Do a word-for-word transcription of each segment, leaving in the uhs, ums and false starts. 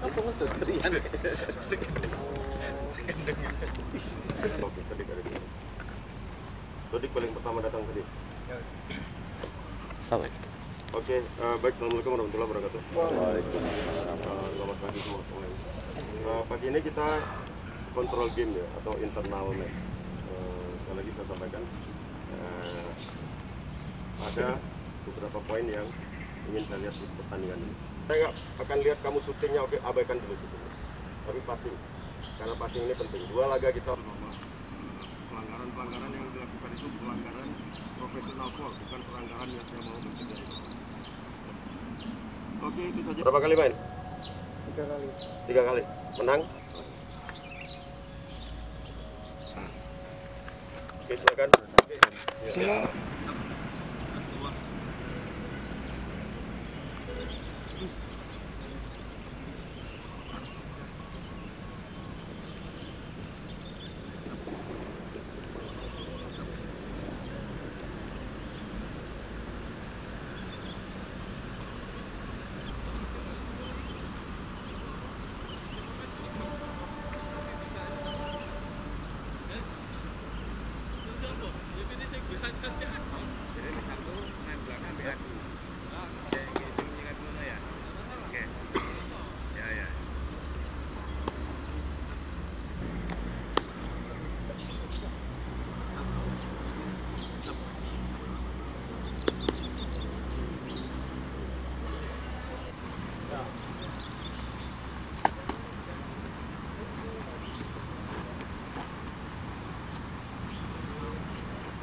Sodik paling pertama datang tadi. Oke, okay, uh, baik. Assalamualaikum warahmatullahi wabarakatuh. Waalaikumsalam. Selamat pagi semua. Uh, pagi ini kita kontrol game ya, atau internal net. Uh, sekali lagi saya sampaikan, uh, ada beberapa poin yang ingin saya lihat di pertandingan ini. Saya nggak akan lihat kamu syutingnya, oke, abaikan dulu gitu. Tapi passing, karena passing ini penting. Dua laga kita. Pelanggaran-pelanggaran yang dilakukan itu pelanggaran profesional foul, bukan pelanggaran yang saya mau mencegah. Oke, itu saja. Berapa kali main? Tiga kali. Tiga kali. Menang? Oke, silakan. Silakan.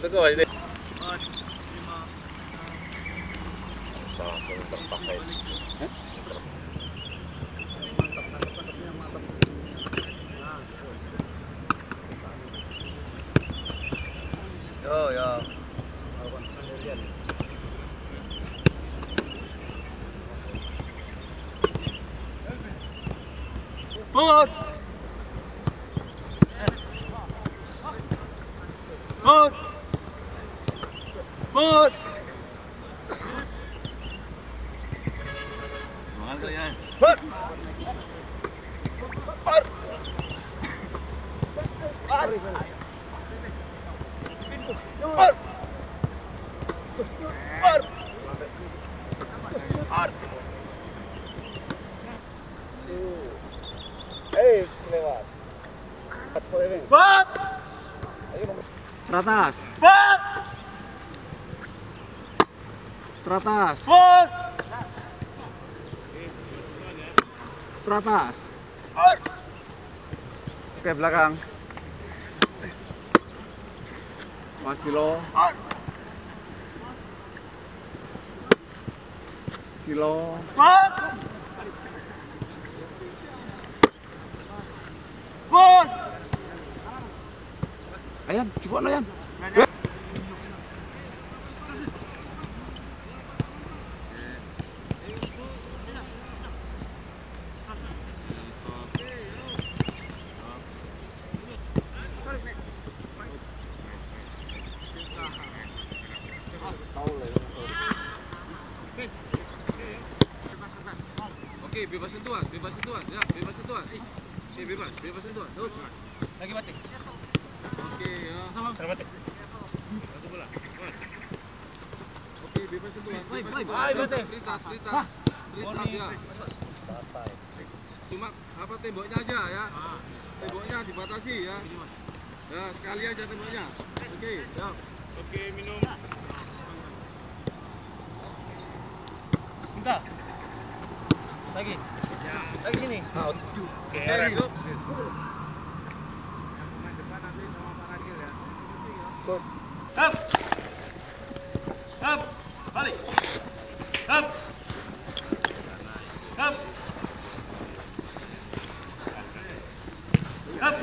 Untuk kau ini. Salah satu terpakai. Oh ya. Put. Put. Put. Semangat kalian. Put. Put. Put. Teratas. Put. Teratas. Put. Teratas. Put. Oke, belakang. Masilo. Put. Silo. Put. Put. Ayan, coba lo yan. Oke, bebas sentuhan, bebas sentuhan, ya, bebas sentuhan. Eh, bebas, bebas sentuhan. Terus. Lagi batik. Oke, ya. Salam. Terbatik. Satu bola. Oke, bebas sentuhan. Bebas sentuhan. Lintas, lintas. Lintas ya. Cuma apa temboknya aja ya. Temboknya dibatasi ya. Ya, sekali aja tempatnya. Oke, siap. Oke, minum. Minta. Lagi. Ya. Lagi sini. Ah, oke. Oke, depan nanti sama Pak Ragil ya. Coach. Up. Up. Balik. Up. Up. Up. Up.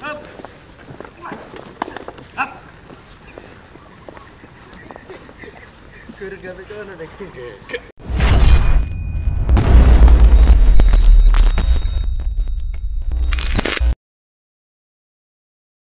Up. Kurang gampang kan ada.